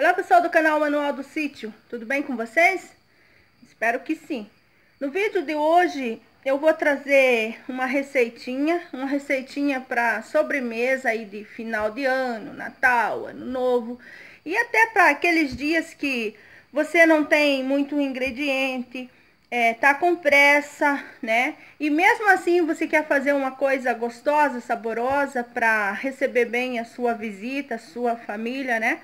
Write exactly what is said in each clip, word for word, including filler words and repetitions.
Olá pessoal do canal Manual do Sítio, tudo bem com vocês? Espero que sim. No vídeo de hoje eu vou trazer uma receitinha, uma receitinha para sobremesa aí de final de ano, Natal, Ano Novo e até para aqueles dias que você não tem muito ingrediente, é, tá com pressa, né? E mesmo assim você quer fazer uma coisa gostosa, saborosa para receber bem a sua visita, a sua família, né?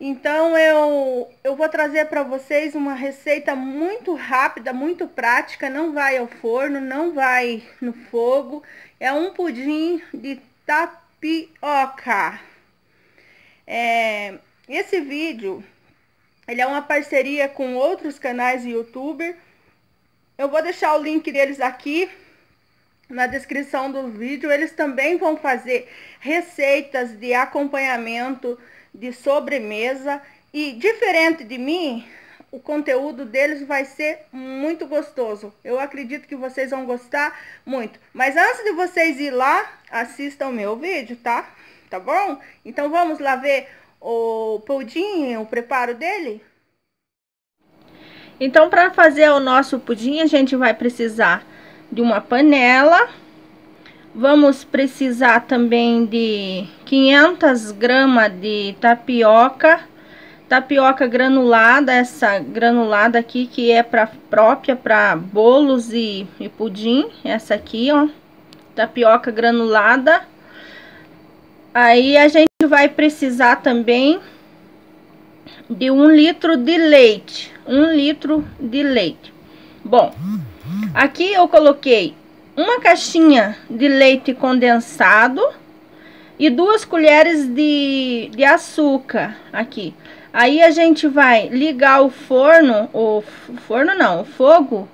Então, eu, eu vou trazer para vocês uma receita muito rápida, muito prática, não vai ao forno, não vai no fogo. É um pudim de tapioca. É, esse vídeo, ele é uma parceria com outros canais de youtuber. Eu vou deixar o link deles aqui na descrição do vídeo. Eles também vão fazer receitas de acompanhamento de sobremesa e, diferente de mim, o conteúdo deles vai ser muito gostoso. Eu acredito que vocês vão gostar muito. Mas antes de vocês ir lá, assistam meu vídeo, tá? Tá bom? Então vamos lá ver o pudim, o preparo dele? Então, para fazer o nosso pudim, a gente vai precisar de uma panela. Vamos precisar também de quinhentas gramas de tapioca, tapioca granulada, essa granulada aqui que é pra, própria para bolos e, e pudim, essa aqui, ó, tapioca granulada. Aí a gente vai precisar também de um litro de leite, um litro de leite. Bom, aqui eu coloquei uma caixinha de leite condensado e duas colheres de, de açúcar aqui. Aí a gente vai ligar o forno, o forno não, o fogo,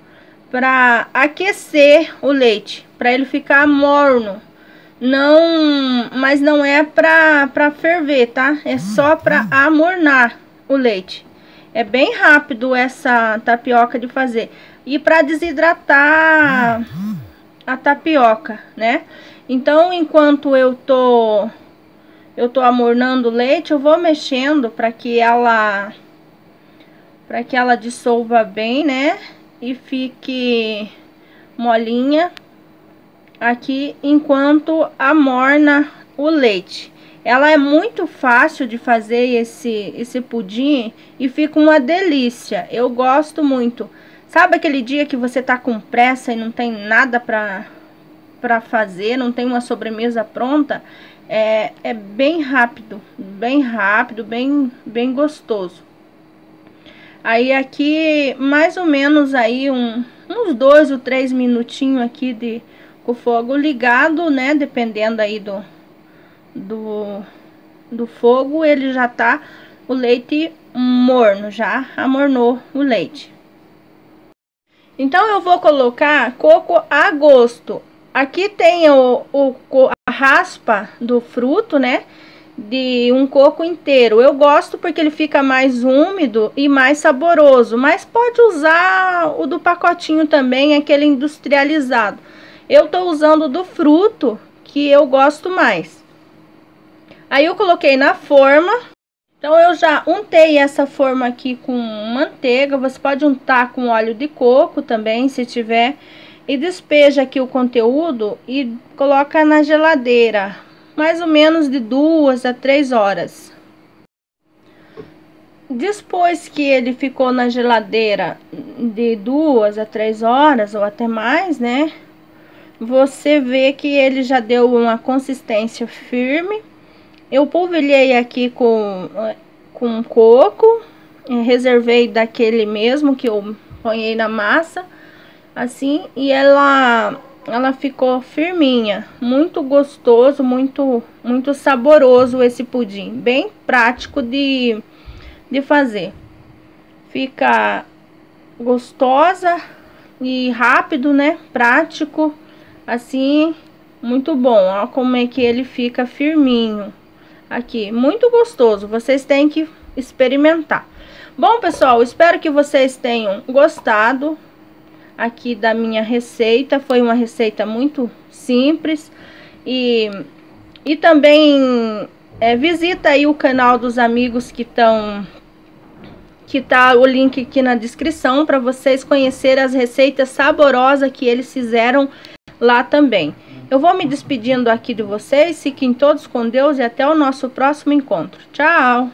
para aquecer o leite, para ele ficar morno. Não, mas não é para para ferver, tá? É só para amornar o leite. É bem rápido essa tapioca de fazer e para desidratar a tapioca, né? Então, enquanto eu tô eu tô amornando o leite, eu vou mexendo para que ela para que ela dissolva bem, né? E fique molinha aqui enquanto amorna o leite. Ela é muito fácil de fazer esse esse pudim e fica uma delícia. Eu gosto muito. Sabe aquele dia que você tá com pressa e não tem nada pra, pra fazer, não tem uma sobremesa pronta? É, é bem rápido, bem rápido, bem, bem gostoso. Aí aqui, mais ou menos aí um, uns dois ou três minutinhos aqui de, com o fogo ligado, né? Dependendo aí do, do, do fogo, ele já tá, o leite morno, já amornou o leite. Então, eu vou colocar coco a gosto. Aqui tem o, o, a raspa do fruto, né? De um coco inteiro. Eu gosto porque ele fica mais úmido e mais saboroso. Mas pode usar o do pacotinho também, aquele industrializado. Eu tô usando do fruto, que eu gosto mais. Aí, eu coloquei na forma. Então, eu já untei essa forma aqui com manteiga, você pode untar com óleo de coco também, se tiver. E despeja aqui o conteúdo e coloca na geladeira, mais ou menos de duas a três horas. Depois que ele ficou na geladeira de duas a três horas, ou até mais, né? Você vê que ele já deu uma consistência firme. Eu polvilhei aqui com, com coco, reservei daquele mesmo que eu ponhei na massa, assim, e ela, ela ficou firminha, muito gostoso, muito, muito saboroso esse pudim, bem prático de, de fazer. Fica gostosa e rápido, né, prático, assim, muito bom, ó como é que ele fica firminho. Aqui, muito gostoso, vocês têm que experimentar. Bom, pessoal, espero que vocês tenham gostado aqui da minha receita. Foi uma receita muito simples e, e também É, visita aí o canal dos amigos que estão... que tá o link aqui na descrição para vocês conhecerem as receitas saborosas que eles fizeram lá também. Eu vou me despedindo aqui de vocês, fiquem todos com Deus e até o nosso próximo encontro. Tchau!